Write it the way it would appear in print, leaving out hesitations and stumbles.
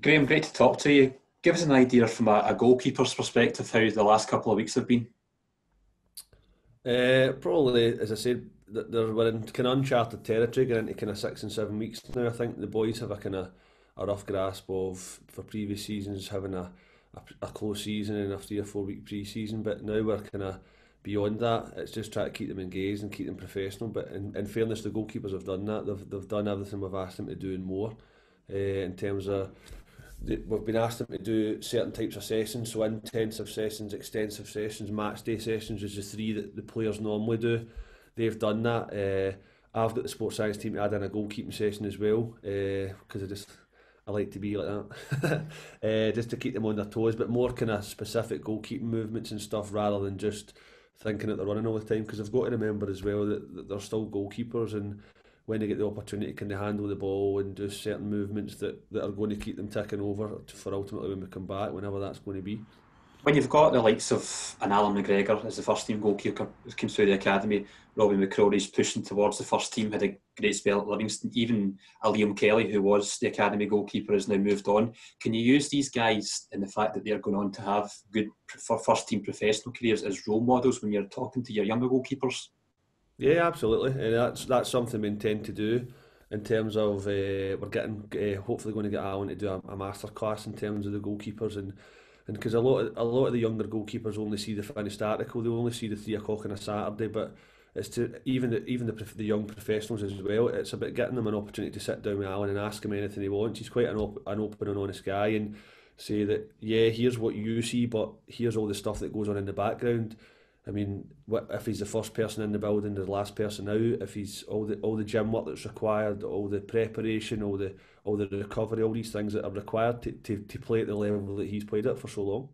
Graeme, great to talk to you. Give us an idea from a goalkeeper's perspective how the last couple of weeks have been. Probably, as I said, we're in kind of uncharted territory, getting into kind of 6 and 7 weeks now. I think the boys have a kind of a rough grasp of, for previous seasons, having a close season and a 3 or 4 week pre-season, but now we're kind of beyond that. It's just trying to keep them engaged and keep them professional. But in fairness, the goalkeepers have done that. They've done everything we've asked them to do and more. In terms of, we've been asked them to do certain types of sessions, so intensive sessions, extensive sessions, match day sessions, which is the 3 that the players normally do. They've done that. I've got the sports science team to add in a goalkeeping session as well, because I like to be like that, just to keep them on their toes, but more kind of specific goalkeeping movements and stuff rather than just thinking that they're running all the time, because I've got to remember as well that they're still goalkeepers, and when they get the opportunity, can they handle the ball and do certain movements that are going to keep them ticking over for ultimately when we come back, whenever that's going to be. When you've got the likes of an Alan McGregor as the first team goalkeeper who came through the academy, Robbie McCrory's pushing towards the first team, had a great spell at Livingston, even a Liam Kelly, who was the academy goalkeeper, has now moved on. Can you use these guys and the fact that they're going on to have good first team professional careers as role models when you're talking to your younger goalkeepers? Yeah, absolutely, and that's something we intend to do. In terms of we're getting hopefully going to get Alan to do a masterclass in terms of the goalkeepers, and because a lot of the younger goalkeepers only see the finished article, they only see the 3 o'clock on a Saturday. But it's to even the young professionals as well. It's about getting them an opportunity to sit down with Alan and ask him anything he wants. He's quite an open and honest guy, and say that, yeah, here's what you see, but here's all the stuff that goes on in the background. I mean, if he's the first person in the building, the last person out, if he's all the gym work that's required, all the preparation, all the recovery, all these things that are required to play at the level that he's played at for so long.